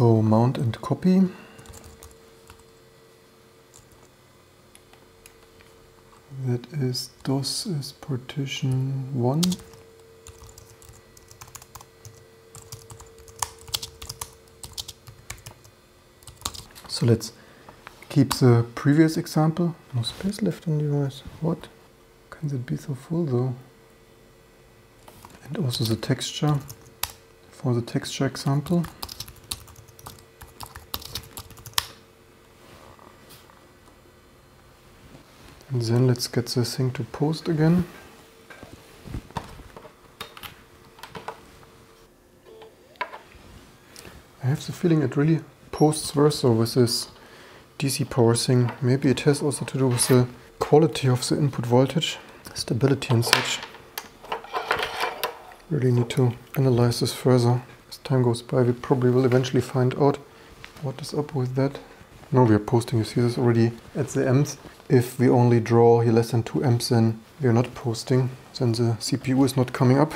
So mount and copy. That is DOS is partition 1. So let's keep the previous example. No space left on the device. What? Can it be so full though? And also the texture for the texture example. And then let's get the thing to post again. I have the feeling it really posts worse though with this DC power thing. Maybe it has also to do with the quality of the input voltage, stability and such. Really need to analyze this further. As time goes by, we probably will eventually find out what is up with that. Now we are posting, you see this already at the amps. If we only draw here less than 2 amps, then we are not posting. Then the CPU is not coming up.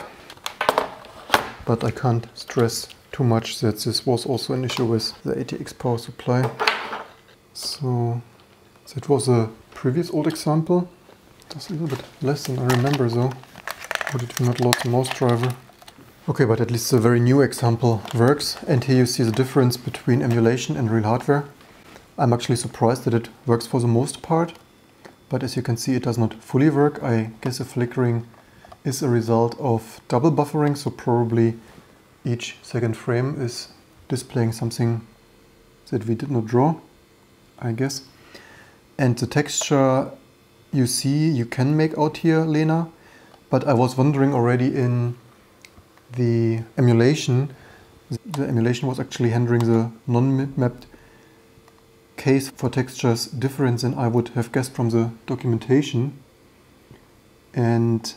But I can't stress too much that this was also an issue with the ATX power supply. So that was a previous old example. Just a little bit less than I remember though. Or did we not lose the mouse driver? Okay, but at least the very new example works. And here you see the difference between emulation and real hardware. I'm actually surprised that it works for the most part, but as you can see it does not fully work. I guess the flickering is a result of double buffering, so probably each second frame is displaying something that we did not draw, I guess. And the texture you see you can make out here, Lena, but I was wondering already in the emulation. The emulation was actually handling the non-mapped case for textures different than I would have guessed from the documentation, and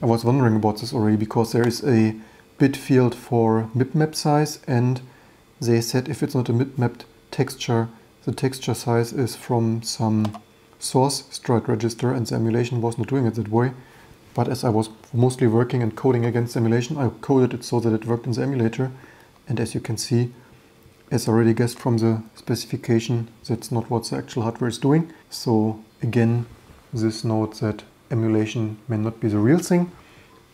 I was wondering about this already because there is a bit field for bitmap size, and they said if it's not a bitmapped texture, the texture size is from some source stride register, and the emulation was not doing it that way. But as I was mostly working and coding against emulation, I coded it so that it worked in the emulator, and as you can see, as already guessed from the specification, that's not what the actual hardware is doing. So again, this note that emulation may not be the real thing,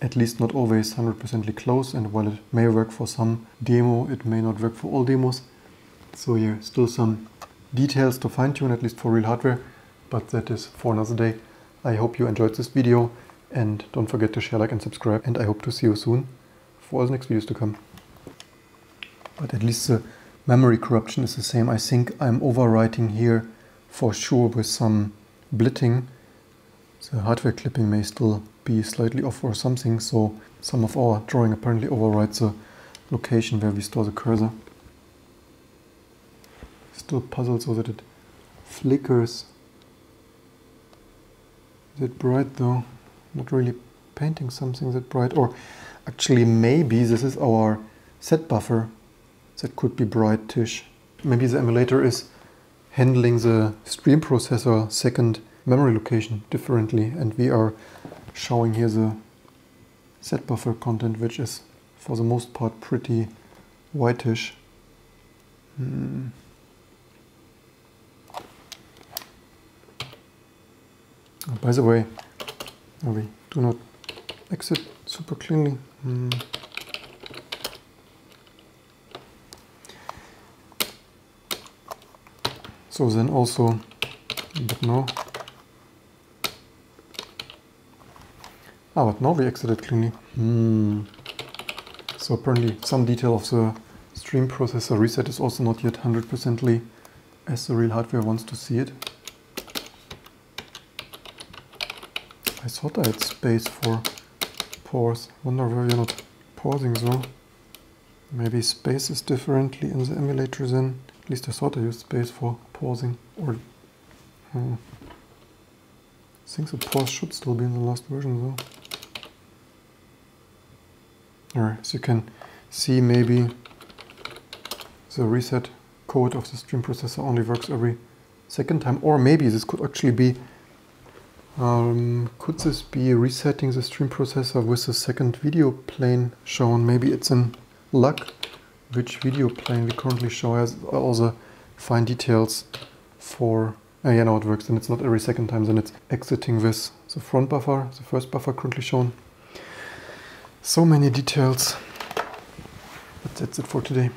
at least not always 100% close, and while it may work for some demo, it may not work for all demos. So yeah, still some details to fine-tune, at least for real hardware, but that is for another day. I hope you enjoyed this video, and don't forget to share, like and subscribe, and I hope to see you soon for all the next videos to come. But at least the memory corruption is the same. I think I'm overwriting here for sure with some blitting. The hardware clipping may still be slightly off or something, so some of our drawing apparently overwrites the location where we store the cursor. Still puzzled so that it flickers. Is it bright though? Not really painting something that bright, or actually maybe this is our set buffer. That could be brightish. Maybe the emulator is handling the stream processor second memory location differently, and we are showing here the set buffer content, which is for the most part pretty whitish. Oh, by the way, we do not exit super cleanly. So then also, but no. Ah, but now we exited cleanly. So apparently some detail of the stream processor reset is also not yet 100% as the real hardware wants to see it. I thought I had space for pause. Wonder why you're not pausing though. Maybe space is differently in the emulator then. At least I thought I used space for pausing, or I think the pause should still be in the last version though. Alright, so you can see maybe the reset code of the stream processor only works every second time, or maybe this could actually be could this be resetting the stream processor with the second video plane shown? Maybe it's in luck which video plane we currently show has all the fine details for... yeah, now it works, and it's not every second time, then it's exiting with the front buffer, the first buffer currently shown. So many details, but that's it for today.